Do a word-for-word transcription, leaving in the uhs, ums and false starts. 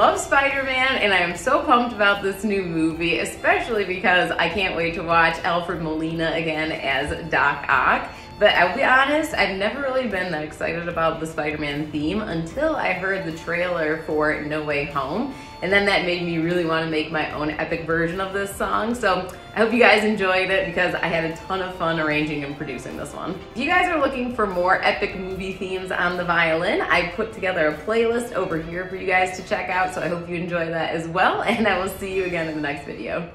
love Spider Man and I am so pumped about this new movie, especially because I can't wait to watch Alfred Molina again as Doc Ock. But I'll be honest, I've never really been that excited about the Spider-Man theme until I heard the trailer for No Way Home. And then that made me really want to make my own epic version of this song. So I hope you guys enjoyed it because I had a ton of fun arranging and producing this one. If you guys are looking for more epic movie themes on the violin, I put together a playlist over here for you guys to check out. So I hope you enjoy that as well. And I will see you again in the next video.